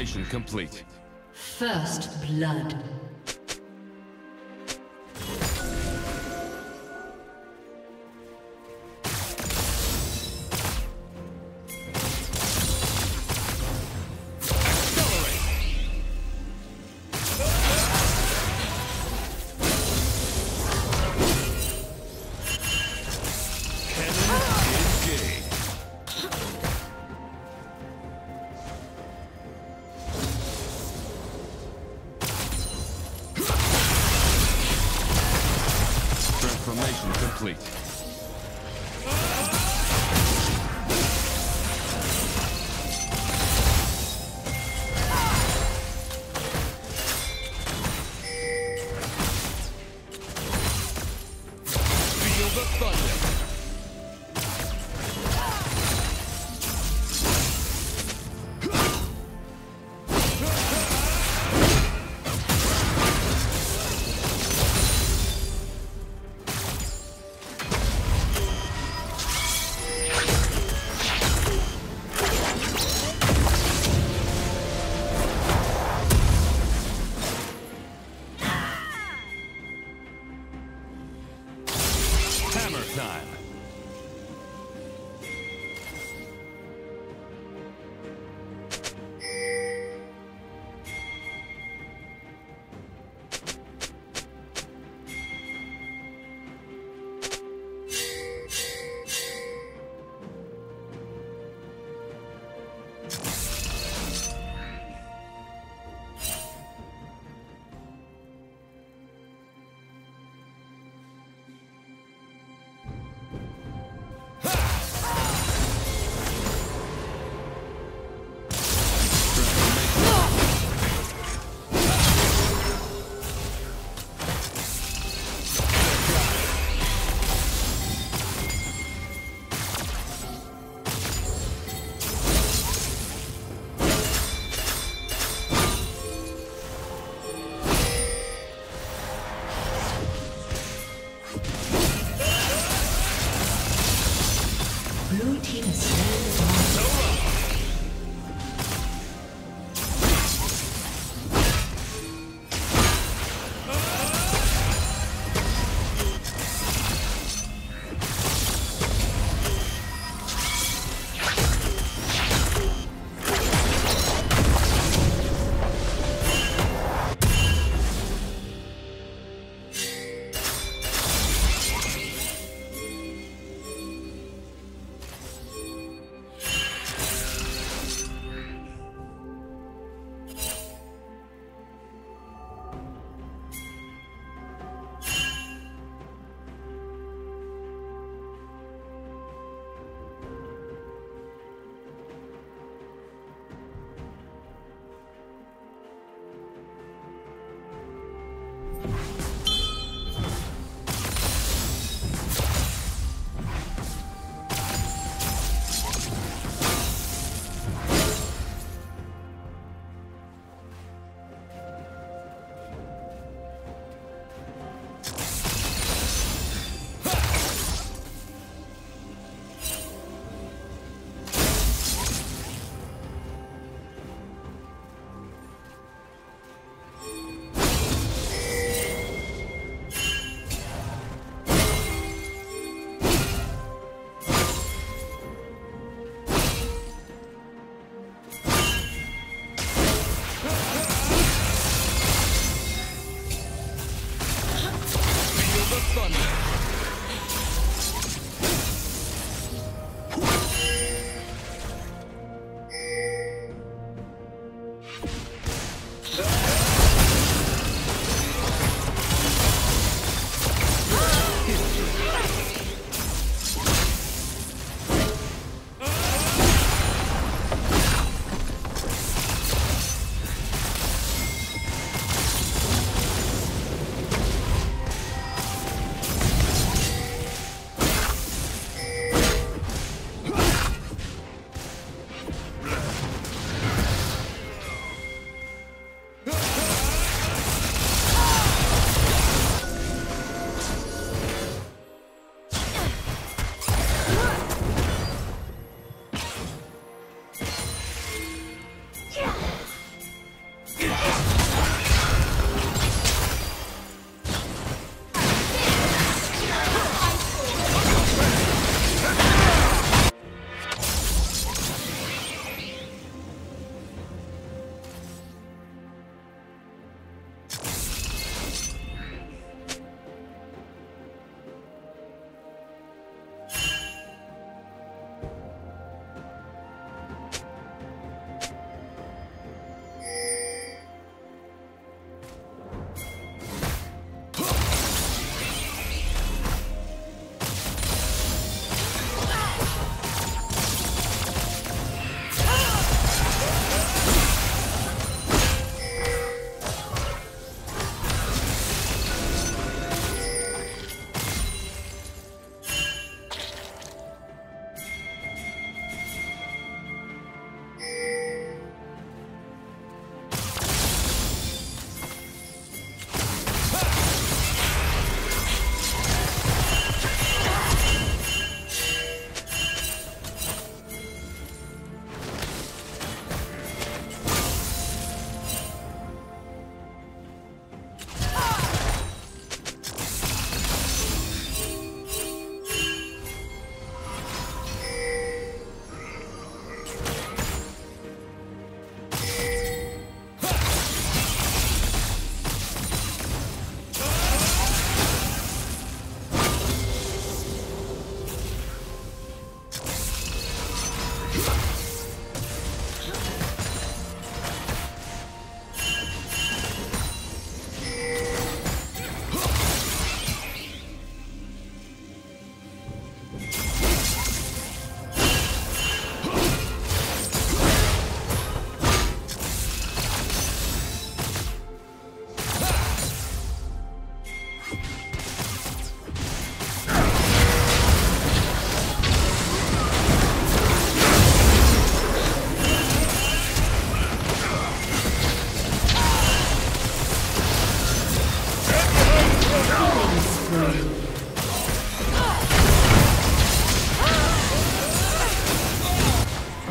Installation complete. First blood. Transformation complete.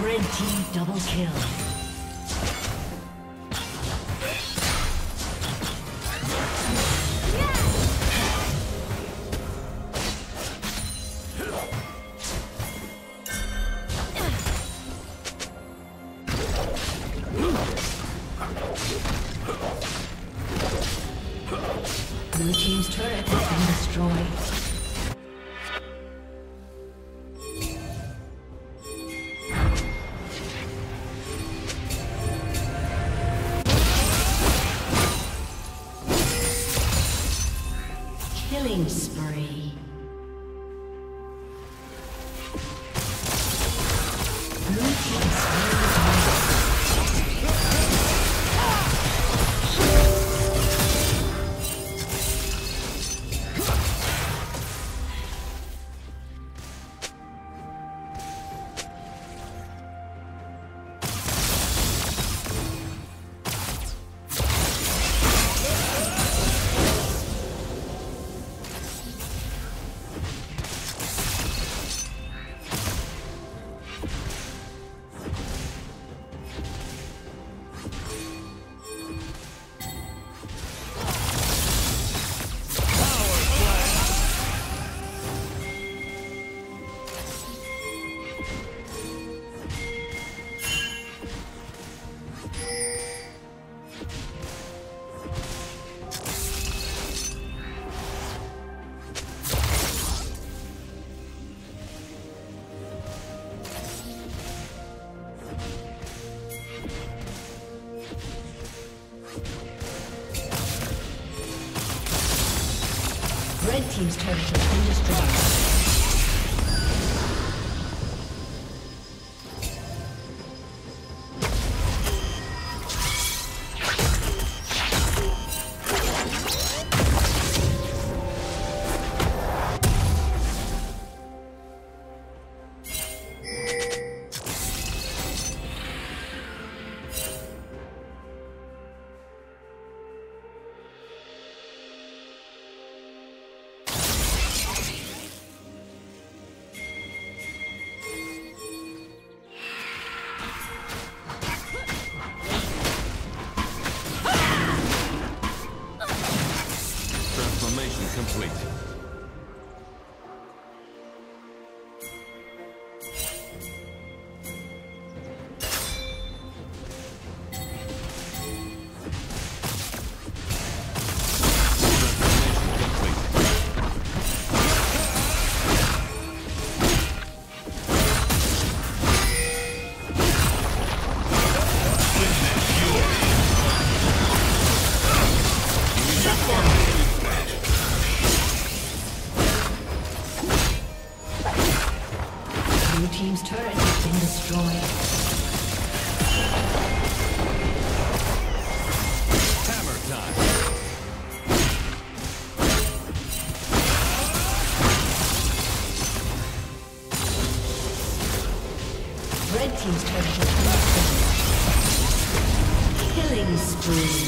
Red team double kill. Blue team's turret has been destroyed. Red team's turret has been destroyed. Killing spree.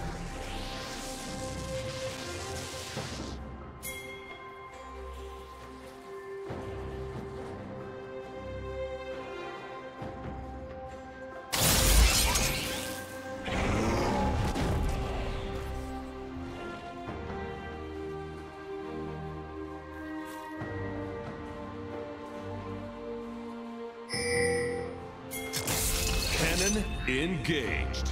Engaged.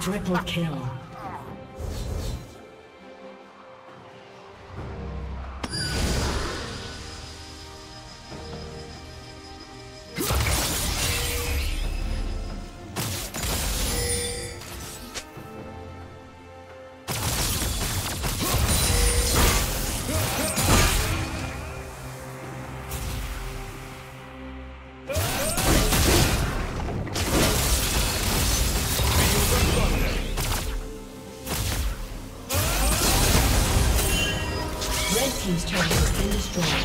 Triple kill. Team's turret has been destroyed.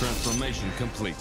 Transformation complete.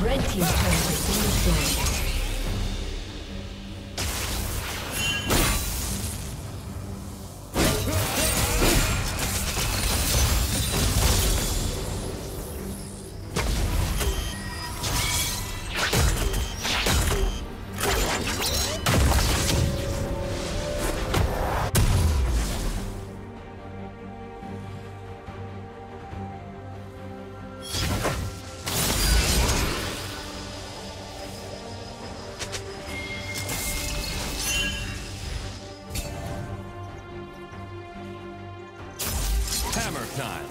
Red team's turret has been destroyed. Hammer time.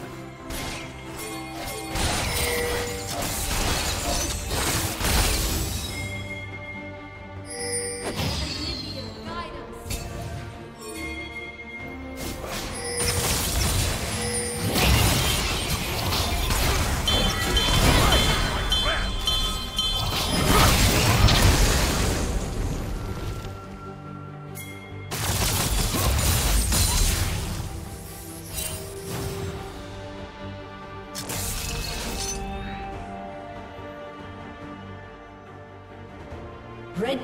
Red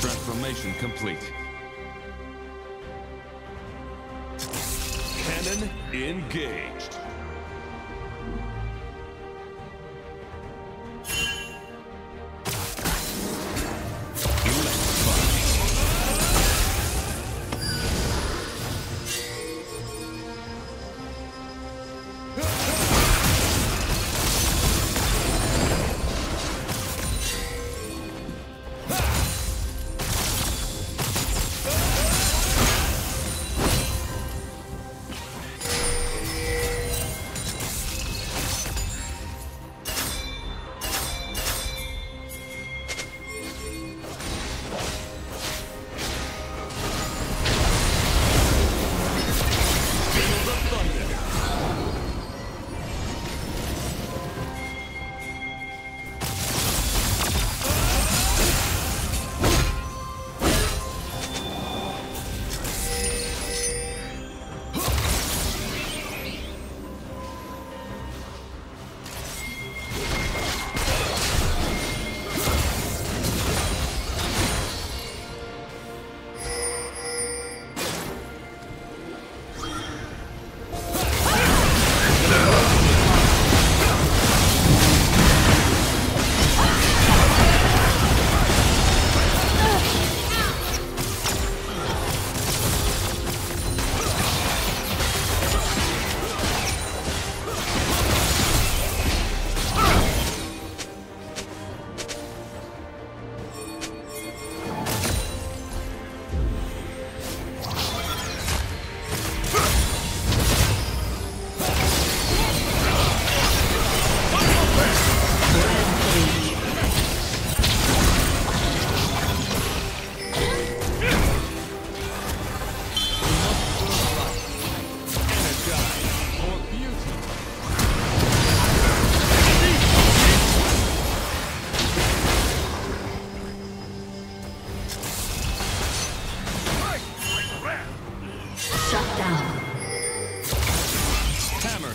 Transformation complete. Cannon engaged.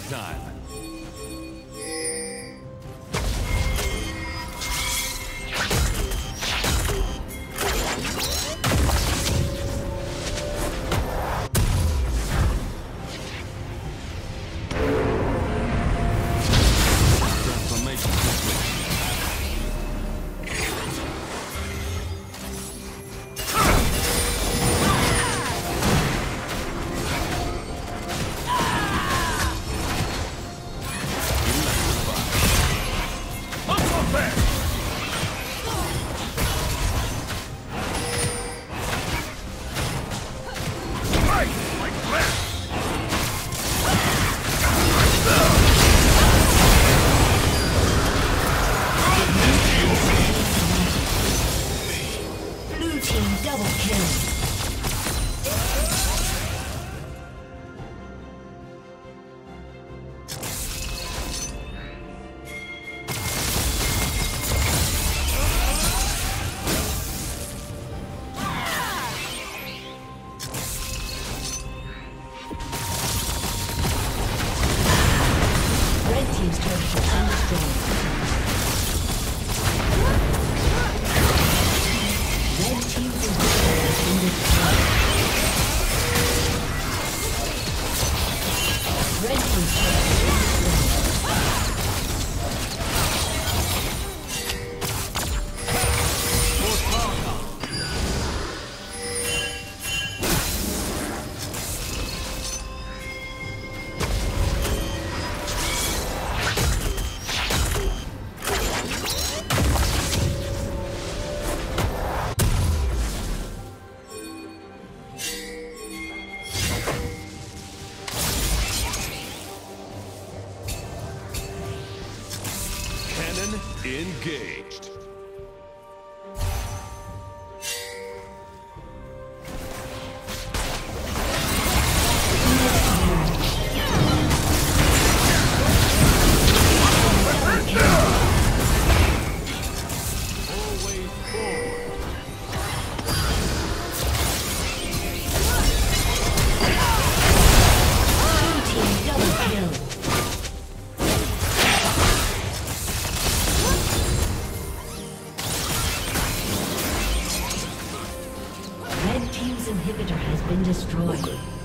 time. Engaged. Inhibitor has been destroyed. Okay.